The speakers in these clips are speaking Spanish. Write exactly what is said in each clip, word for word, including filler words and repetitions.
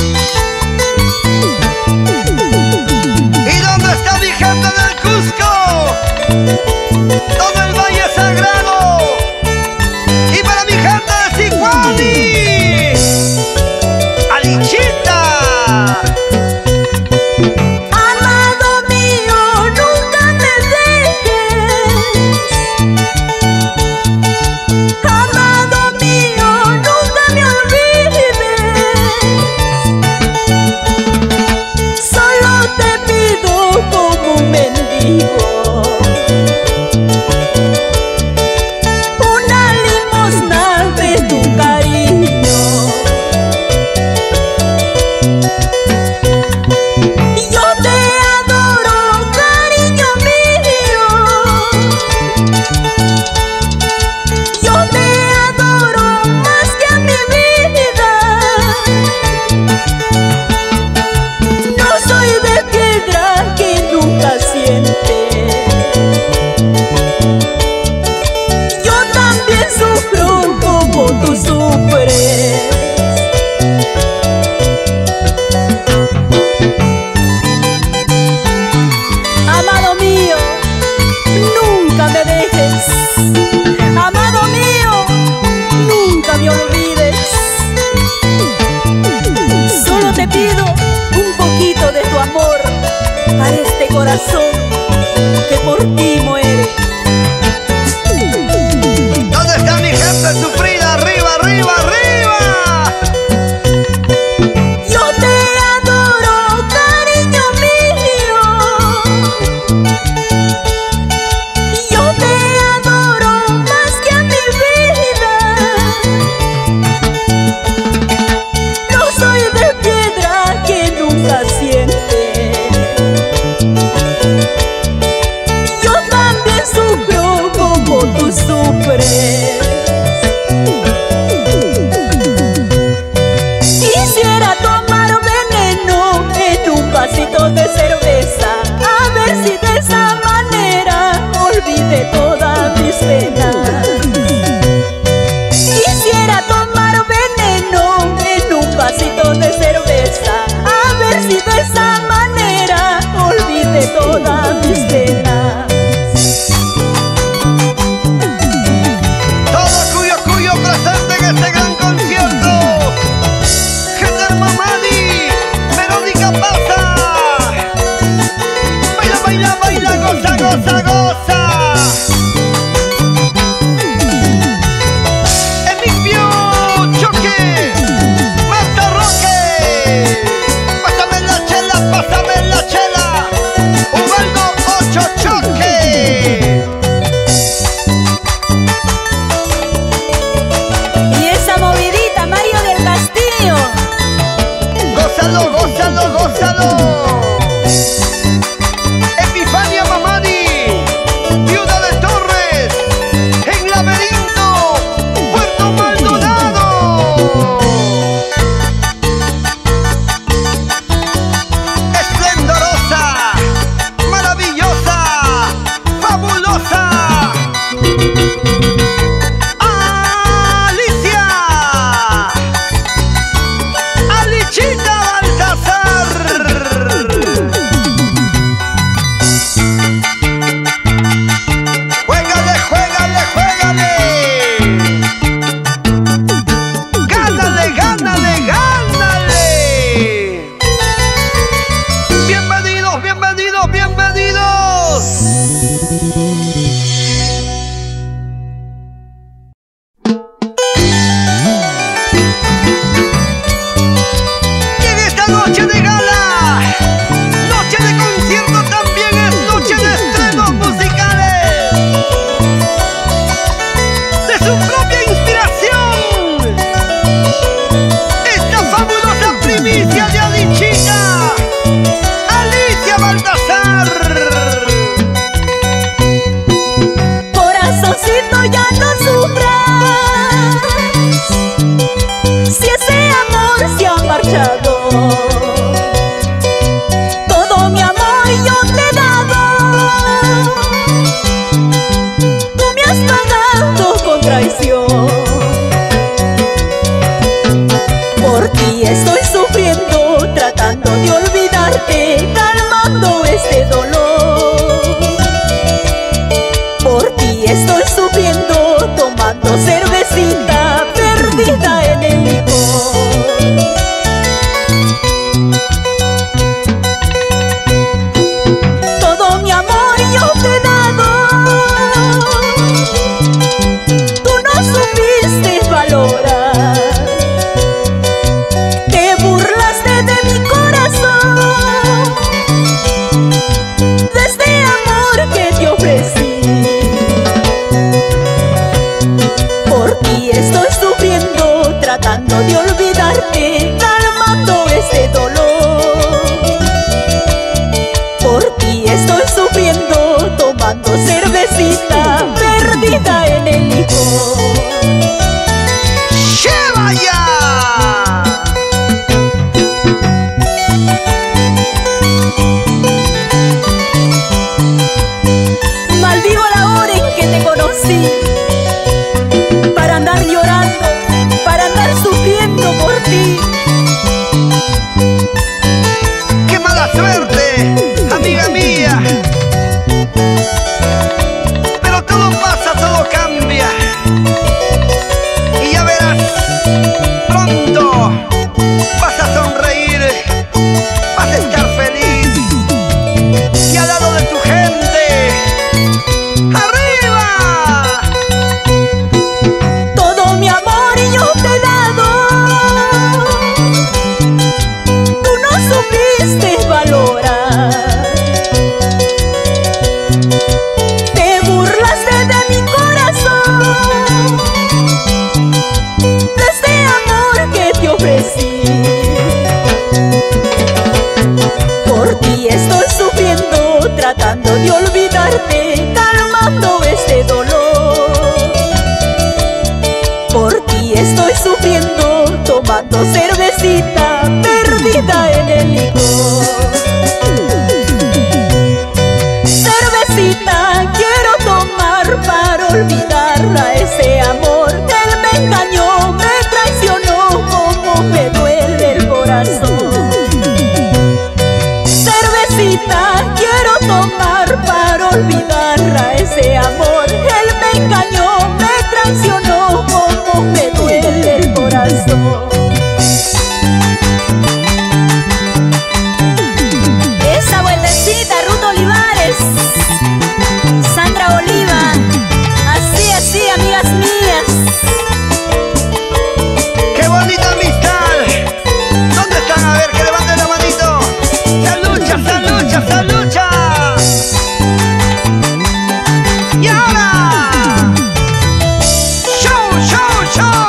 ¿Y dónde está mi gente del Cusco? Todo el Valle Sagrado. Y para mi gente de Sicuani, Alichita. Amado mío, nunca me dejes. Amado mío, nunca me olvides. Solo te pido como un mendigo. Corazón que por ti muere. ¿Dónde está mi gente sufrida? Arriba, arriba, arriba. Yo te adoro, cariño mío. Yo te adoro más que a mi vida. No soy de piedra que nunca siente. Sufro como tú sufres. Quisiera tomar veneno en un vasito de cerveza, a ver si de esa manera olvide todas mis penas. Quisiera tomar veneno en un vasito de cerveza, a ver si de esa manera olvide todas mis penas. ¡Goza, goza! ¡En mi pio! ¡Choque! ¡Mata Roque! ¡Pásame la chela! ¡Pásame la chela! ¡Ubaldo ocho choque! Y esa movidita, Mario del Castillo. ¡Gózalo, gózalo, gózalo! ¡Alicia! ¡Alichita Baltasar! y estoy sufriendo, tratando de olvidarte, calmando este dolor. Por ti estoy sufriendo, tomando cervecita, perdida en el licor. Todo mi amor yo te he dado, tú no supiste valorar. Tratando de olvidarte, calmando este dolor. Por ti estoy sufriendo, tomando cervecita, perdida en el licor. ¡Lleva ya! Maldigo la hora en que te conocí, para andar llorando, para andar sufriendo por ti. ¡Qué mala suerte, amiga mía! Pero todo pasa, todo cambia, y ya verás, pronto vas a sonreír, vas a estar feliz y al lado de tu gente. ¡Arriba! Todo mi amor te he dado, tú no supiste valorar. Te burlaste de mi corazón, de este amor que te ofrecí. Por ti estoy sufriendo, tratando de olvidarte, calmando este dolor. Por ti estoy sufriendo, tomando cervecita, perdida en el licor. Cervecita quiero tomar para olvidar a ese amor que él me engañó, me traicionó, como me duele el corazón. Cervecita quiero tomar para olvidar a ese amor que él me engañó, me traicionó, como me duele el corazón. Esa vueltecita, Ruth Olivares, Sandra Oliva, así, así, amigas mías. ¡Qué bonita amistad! ¿Dónde están? A ver, que levanten la manito. ¡Salucha, salucha, salucha! ¡Y ahora! ¡Show, show, show!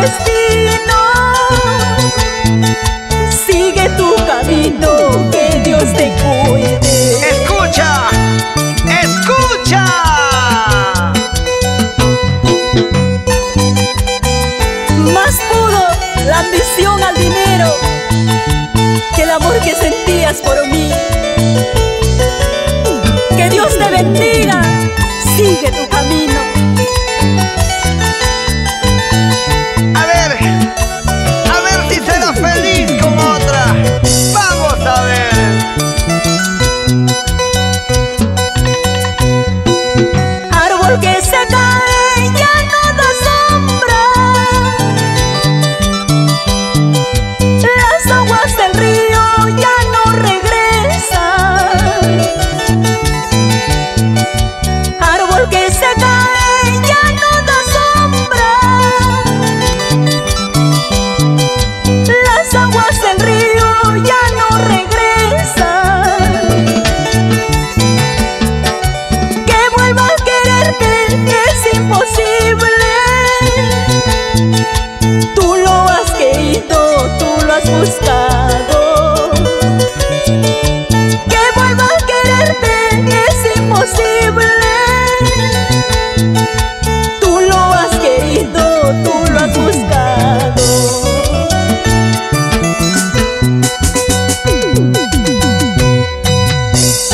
destino. Sigue tu camino, que Dios te cuide. Escucha, escucha. Más pudo la ambición al dinero que el amor que sentías por mí. Que Dios te bendiga, sigue tu camino. A ver, a ver si serás feliz como otra. Vamos a ver. Árbol que se cae, ya no da sombra. Las aguas del río ya no regresan. Árbol que se cae, ya no da sombra. Las aguas del río ya no regresan. Que vuelva a quererte es imposible. Tú lo has querido, tú lo has buscado. Que vuelva a quererte es imposible. Tú lo has querido, tú lo has buscado.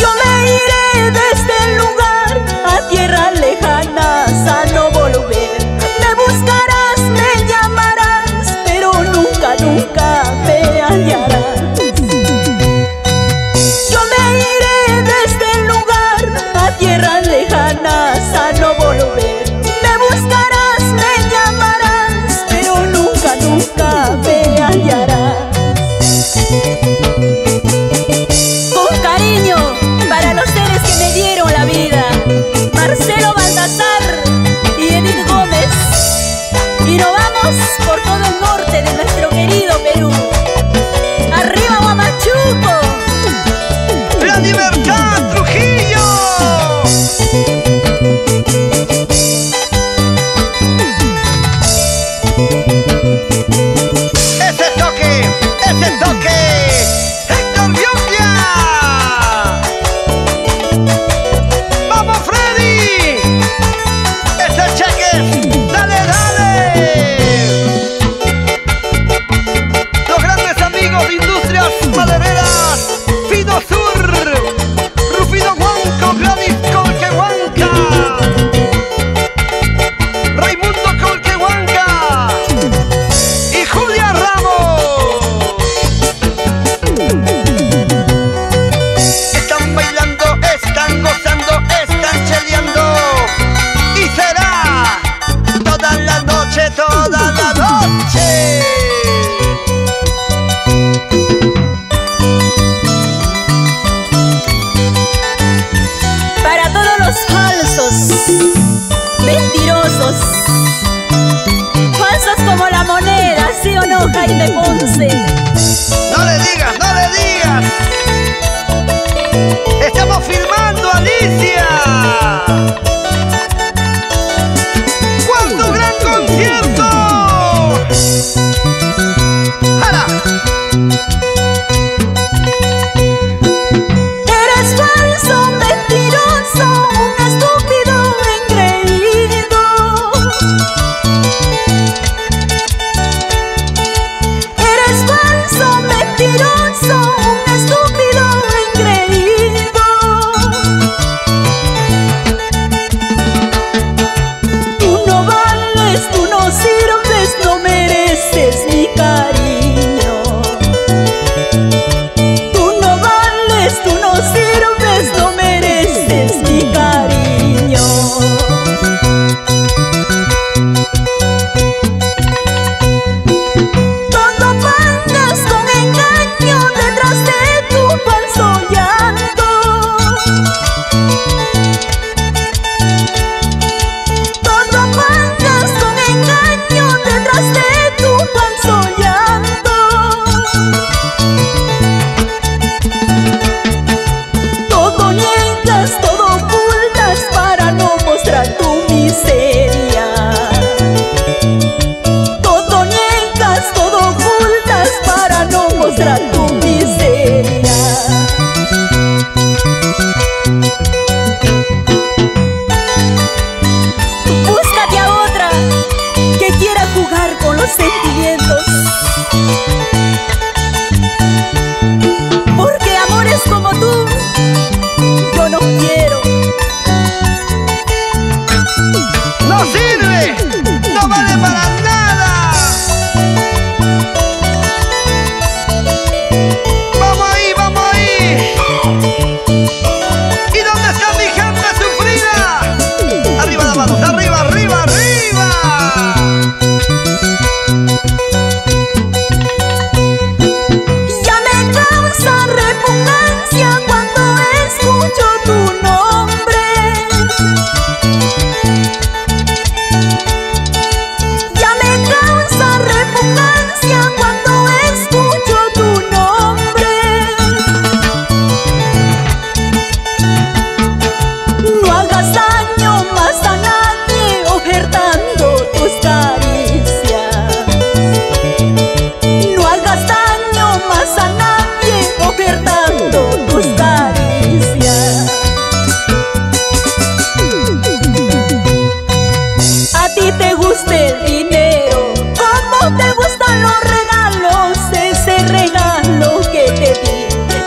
Yo me iré de este lugar a tierras lejanas a no volver. Me buscarás, me llamarás, pero nunca, nunca me hallarás. Yo me iré de este lugar a tierras lejanas a no volver. Me buscarás, me llamarás, pero nunca, nunca me hallarás. Con cariño para los seres que me dieron la vida, Marcelo Baltasar y Edith Gómez. Y nos vamos por todo el norte de nuestro querido Perú. ¡Arriba Huamachuco! ¡La libertad, Trujillo! ¡Tiro! sentimientos. Porque amores como tú yo no quiero. ¡No sirve! ¡No vale para nada! ¡Vamos ahí, vamos ahí! ¿Y dónde está mi gente sufrida? ¡Arriba las manos! ¡Arriba, arriba, arriba!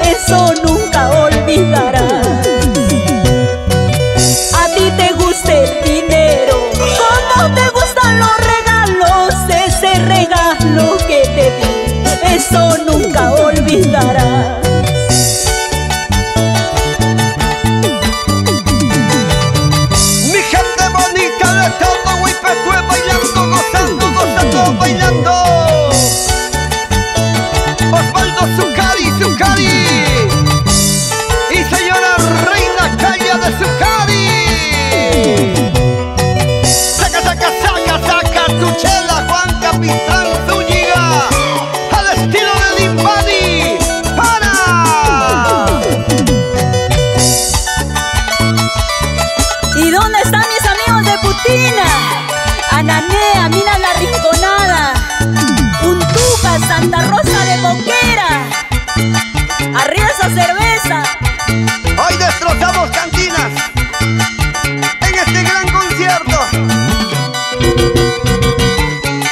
Eso nunca olvidarás. Mi gente bonita de todo Huipetue, bailando, gozando, gozando, bailando. Osvaldo Zucari, Zucari y señora Reina Calle de Zucari. Saca, saca, saca, saca tu chela, Juan Capitán Zúñiga. Ananea, mira la rinconada, Puntuca, Santa Rosa de Boquera, arriba esa cerveza. Hoy destrozamos cantinas en este gran concierto.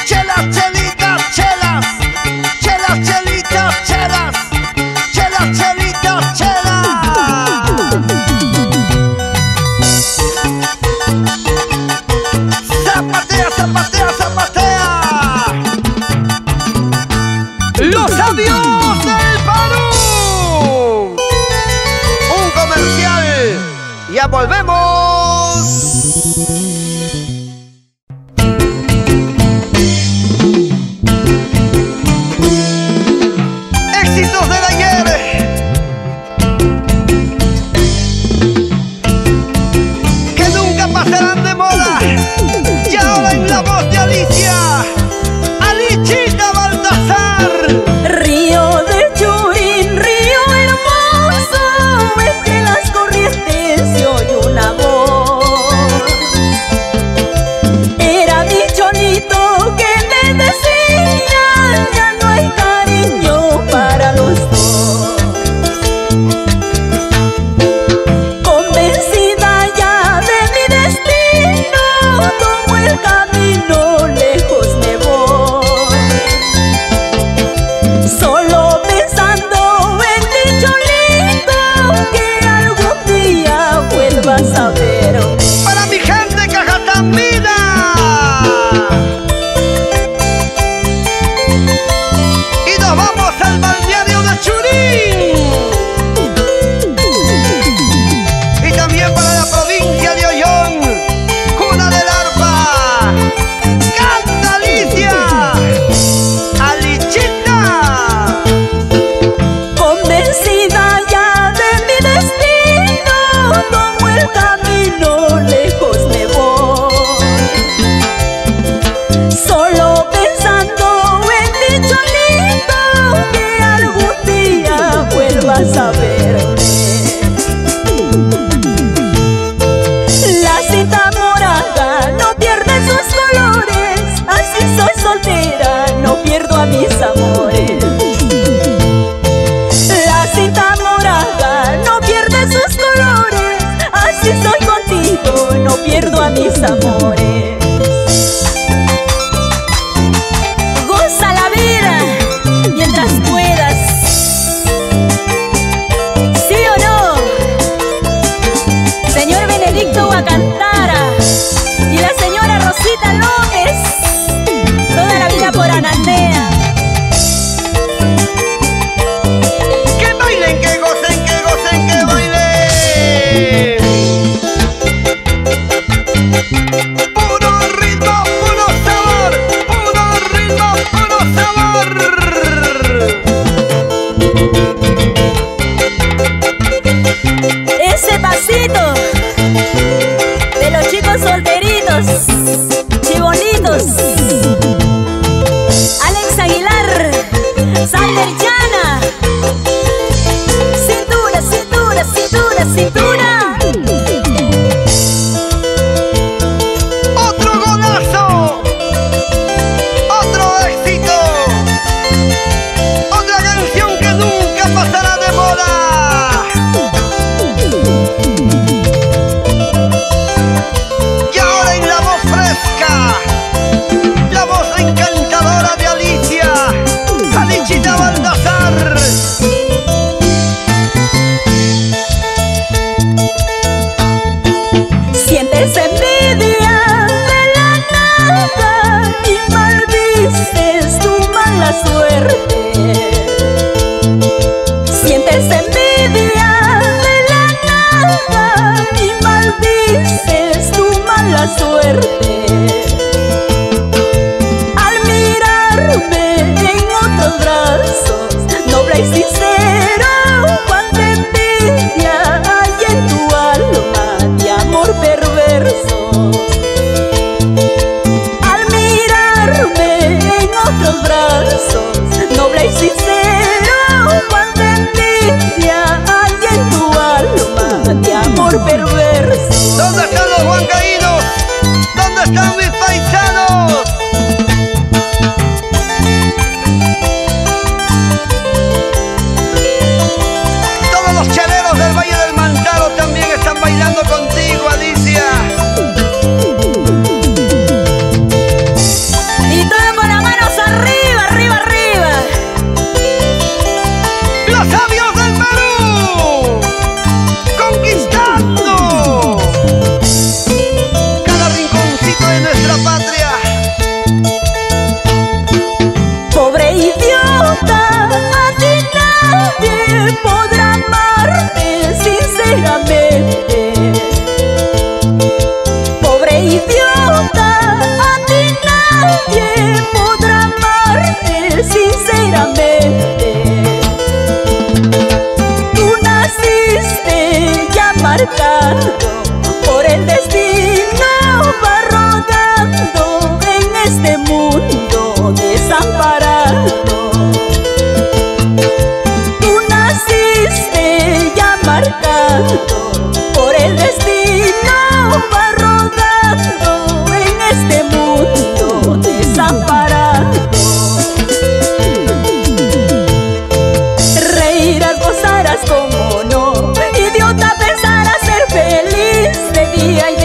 Chelas, chelitas, chelas, chelas, chelitas, chelas, chelas, chelitas, chelas. ¡Zapatea, zapatea! ¡Los sabios del Perú! ¡Un comercial! ¡Ya volvemos! Mis amores, Ese pasito de los chicos solteritos, chibonitos. Alex Aguilar, Sander Llana. Cintura, cintura, cintura, cintura. Por el destino va rodando en este mundo desamparado. Tú naciste ya marcado, por el destino va rodando en este mundo desamparado. Reirás, gozarás como no, idiota pensarás.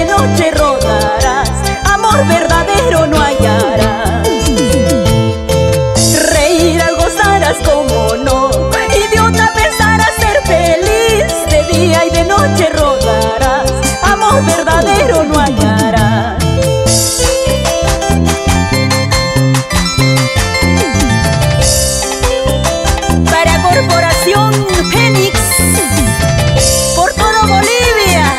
Noche rodarás, amor verdadero no hallarás. Reirás, gozarás como no, idiota pensarás ser feliz. De día y de noche rodarás, amor verdadero no hallarás. Para Corporación Fénix, por todo Bolivia.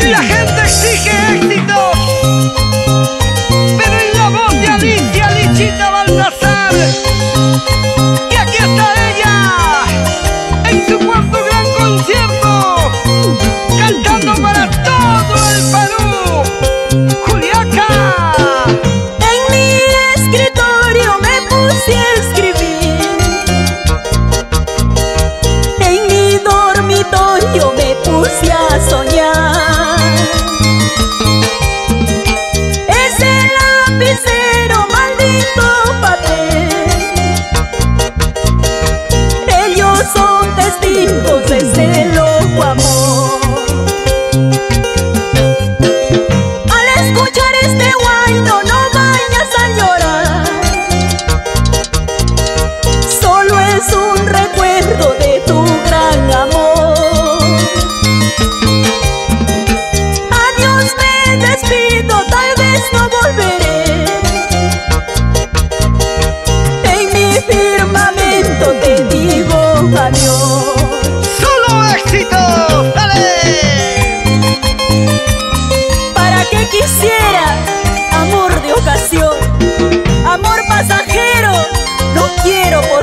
Y aquí está ella.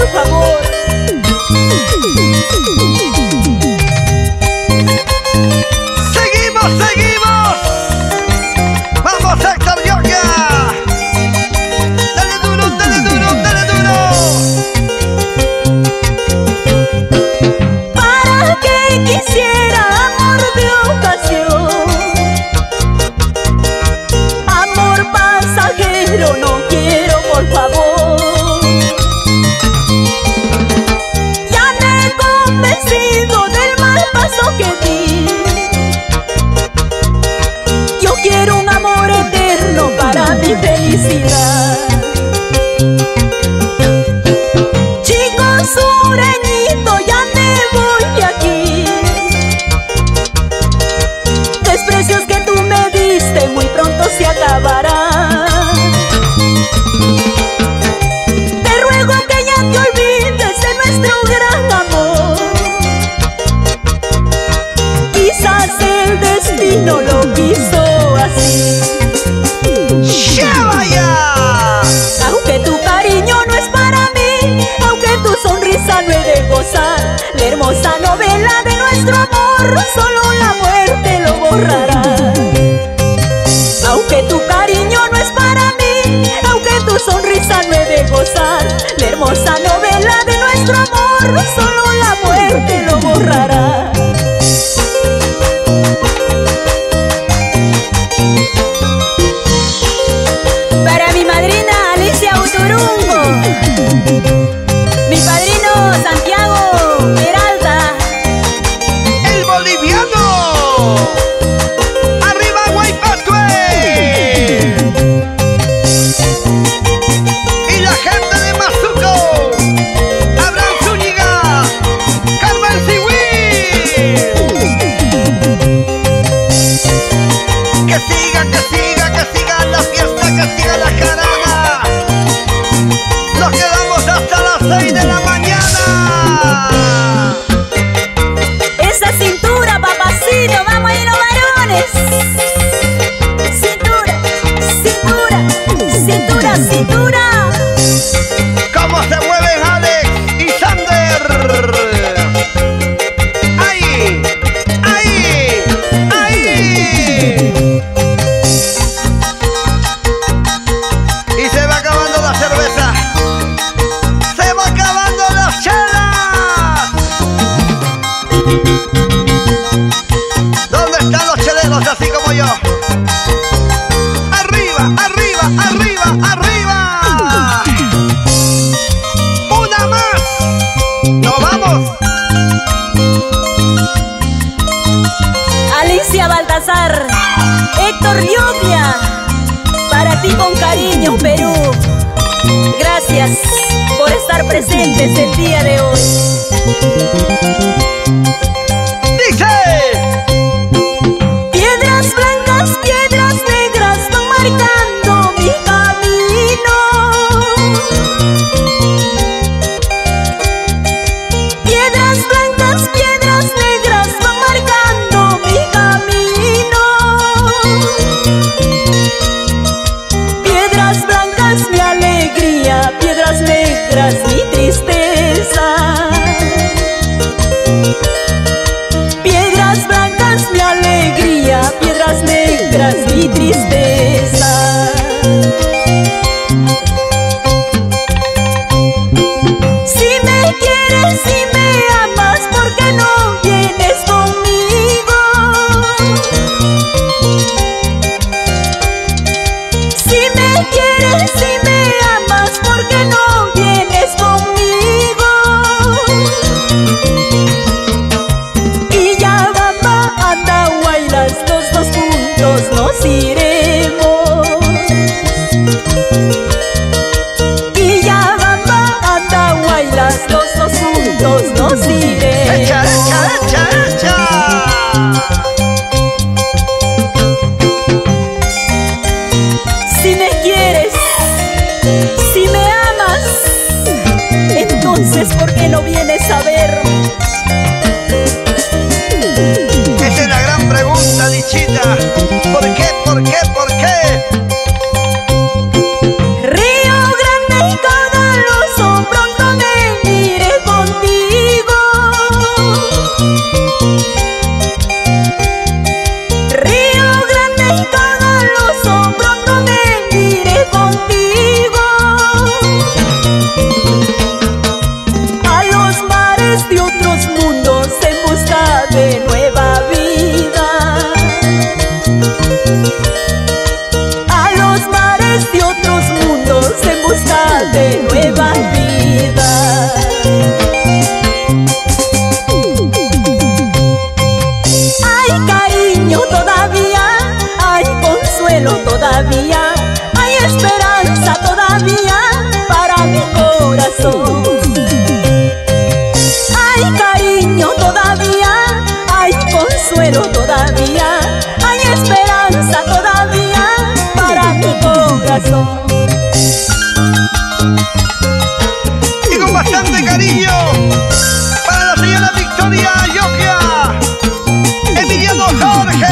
por favor. ¡Seguimos, seguimos! ¡Vamos, Héctor Llorca! ¡Dale duro, dale duro, dale duro! ¿Para qué quisiera amor de ocasión? Amor pasajero no quiero, por favor. Mi felicidad. Chicos sureñitos, ya me voy de aquí. Desprecios que tú me diste muy pronto se acabarán. Te ruego que ya te olvides de nuestro gran amor. Quizás el destino lo quiso así. Aunque tu cariño no es para mí, aunque tu sonrisa no he de gozar, la hermosa novela de nuestro amor solo la muerte lo borrará. Aunque tu cariño no es para mí, aunque tu sonrisa no he de gozar, la hermosa novela de nuestro amor solo la muerte lo borrará. Mi padrino Santiago Peralta, el boliviano. ¡Arriba, Guaypatué! Y la gente de Mazuco, Abraham Zúñiga, Carmen Sigüí. Que siga, que siga, que siga la fiesta, que siga la jarana. Nos quedamos hasta las seis de la mañana. Esa cintura, papacito, vamos a ir los varones. Cintura, cintura, cintura, cintura. ¿Cómo se mueven Alex y Sander? ¡Ahí! ¡Ahí! ¡Ahí! Y se va acabando la cerveza. ¿Dónde están los cheleros así como yo? ¡Arriba, arriba, arriba, arriba! ¡Una más! ¡Nos vamos! Alicia Baltasar, Héctor Llorca, para ti con cariño, Perú. Gracias por estar presentes el día de hoy. ¡Dice! Piedras blancas, piedras negras van marcando mi camino. Piedras blancas, piedras negras van marcando mi camino. Piedras blancas, mi alegría, piedras negras, mi tristeza. Piedras blancas mi alegría, piedras negras mi tristeza. Si me quieres, si me amas, ¿por qué no vienes conmigo? Si me quieres, si me amas, ¿por qué no vienes conmigo? Los dos juntos nos iremos. Quillabamba, Andahuaylas, los dos juntos. corazón. Hay cariño todavía, hay consuelo todavía, hay esperanza todavía para mi corazón. Y con bastante cariño para la señora Victoria Yokia, Emiliano Jorge.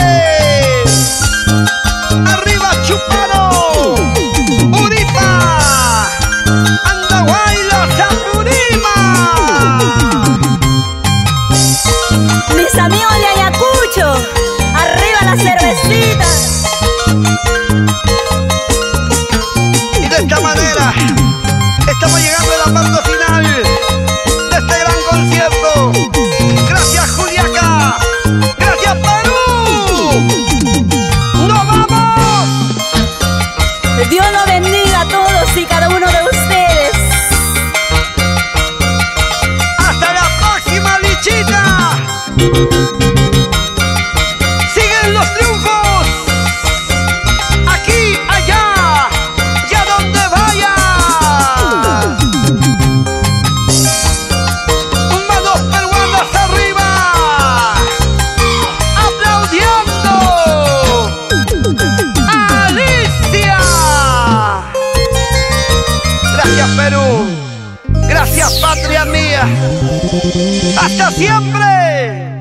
Patria mía, hasta siempre.